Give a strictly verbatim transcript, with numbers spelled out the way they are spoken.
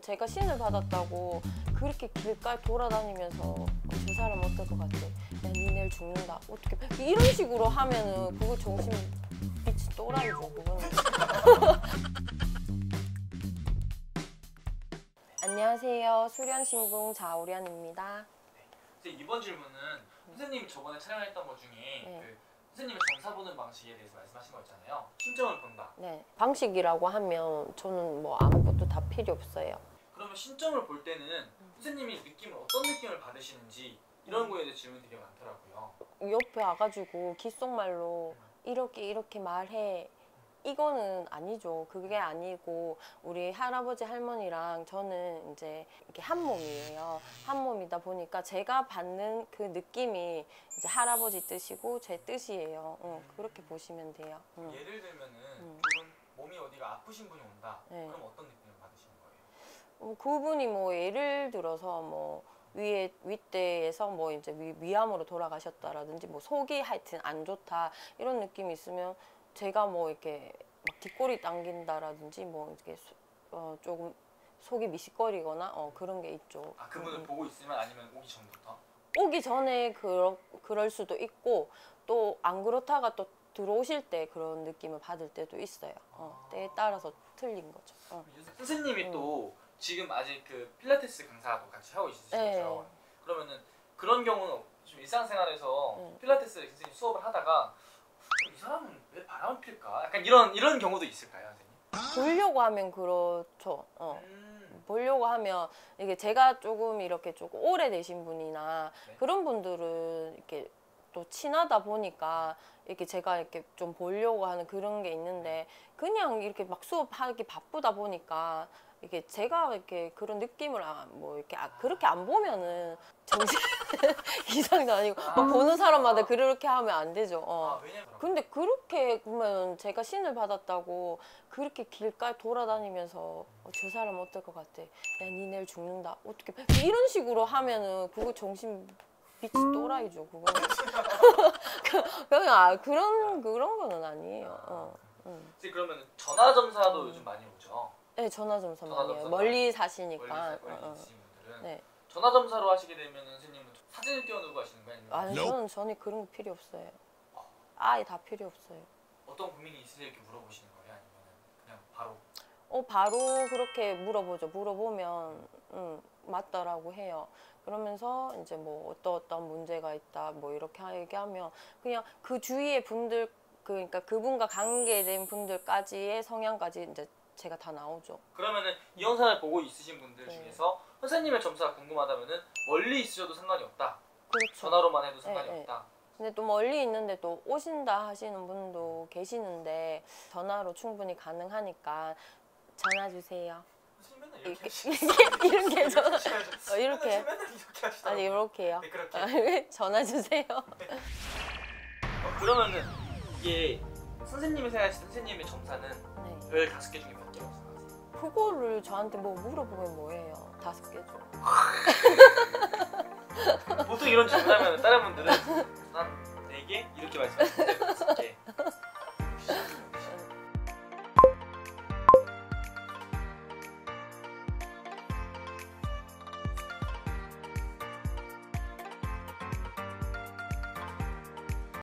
제가 신을 받았다고 그렇게 길가에 돌아다니면서 저 사람 어떨 것 같아? 야, 니네를 죽는다. 어떻게 이런 식으로 하면은 그거 정신 미친 또라이죠, 그거는. 안녕하세요. 수련신궁 자오련입니다. 네. 이번 질문은 선생님이 저번에 촬영했던 것 중에 네. 그 선생님의 점사 보는 방식에 대해서 말씀하신 거 있잖아요. 신점을 본다. 네. 방식이라고 하면 저는 뭐 아무것도 다 필요 없어요. 그러면 신점을 볼 때는 선생님이 느낌을 어떤 느낌을 받으시는지 이런 거에 대해 질문이 되게 많더라고요. 옆에 와가지고 귓속말로 이렇게 이렇게 말해. 이거는 아니죠. 그게 아니고 우리 할아버지 할머니랑 저는 이제 이렇게 한 몸이에요. 한 몸이다 보니까 제가 받는 그 느낌이 이제 할아버지 뜻이고 제 뜻이에요. 응, 그렇게 보시면 돼요. 응. 예를 들면은 응. 몸이 어디가 아프신 분이 온다. 네. 그럼 어떤 느낌을 받으시는 거예요? 어, 그분이 뭐 예를 들어서 뭐 위에 윗대에서 뭐 이제 위, 위암으로 돌아가셨다라든지 뭐 속이 하여튼 안 좋다 이런 느낌이 있으면. 제가 뭐 이렇게 막 뒷골이 당긴다라든지 뭐 이렇게 소, 어, 조금 속이 미식거리거나 어, 그런 게 있죠. 아, 그분을 음. 보고 있으면 아니면 오기 전부터? 오기 전에 그러, 그럴 수도 있고 또 안 그렇다가 또 들어오실 때 그런 느낌을 받을 때도 있어요. 어, 아. 때에 따라서 틀린 거죠. 어. 선생님이 음. 또 지금 아직 그 필라테스 강사도 같이 하고 있으시죠? 그러면은 그런 경우는 좀 일상생활에서 음. 필라테스 선생님 수업을 하다가 이 사람은 왜 바람을 필까? 약간 이런 이런 경우도 있을까요, 선생님? 보려고 하면 그렇죠. 어. 음. 보려고 하면 이게 제가 조금 이렇게 조금 오래되신 분이나 네. 그런 분들은 이렇게 또 친하다 보니까 이렇게 제가 이렇게 좀 보려고 하는 그런 게 있는데 그냥 이렇게 막 수업하기 바쁘다 보니까 이게 제가 이렇게 그런 느낌을 뭐 이렇게 아, 그렇게 안 보면은 정신 이상도 아니고 아, 막 보는 사람마다 아, 그렇게 하면 안 되죠. 어. 아, 근데 그렇게 보면 제가 신을 받았다고 그렇게 길가에 돌아다니면서 어, 저 사람 어떨 것 같아? 야, 니네를 죽는다. 어떻게 이런 식으로 하면은 그거 정신 미친 또라이죠. 그거는 그냥 아, 그런 그런 거는 아니에요. 어, 음. 그러면 전화 점사도 음. 요즘 많이 오죠. 네, 전화점사 많이 해요. 멀리 사시니까. 멀리 사시는 분들은 네. 전화점사로 하시게 되면 선생님은 사진을 띄워놓고 하시는 거예요? 아니, 저는 전혀 그런 거 필요 없어요. 어. 아예 다 필요 없어요. 어떤 고민이 있으세요? 이렇게 물어보시는 거예요? 아니면 그냥 바로? 어, 바로 그렇게 물어보죠. 물어보면 음, 맞다라고 해요. 그러면서 이제 뭐 어떠 어떤 문제가 있다 뭐 이렇게 얘기하면 그냥 그 주위의 분들 그러니까 그분과 관계된 분들까지의 성향까지 이제 제가 다 나오죠. 그러면은 이 영상을 보고 있으신 분들 네. 중에서 선생님의 점수가 궁금하다면은 멀리 있으셔도 상관이 없다. 그렇죠. 전화로만 해도 상관이 네, 없다. 네. 근데 또 멀리 있는데 또 오신다 하시는 분도 계시는데 전화로 충분히 가능하니까 전화 주세요. 맨날 이렇게 이렇게 전화 어, 이렇게 맨날 이렇게 하시다. 아니 이렇게요. 네, 그렇게. 전화 주세요. 네. 어, 그러면은 이게 선생님이 생각하실 선생님의 점사는 네. 열다섯 개 중에 몇 개라고 생각하세요? 그거를 저한테 뭐 물어보면 뭐예요? 다섯 개죠. 보통 이런 질문하면 다른 분들은 난 네 개 이렇게 말씀하시는데 다섯 개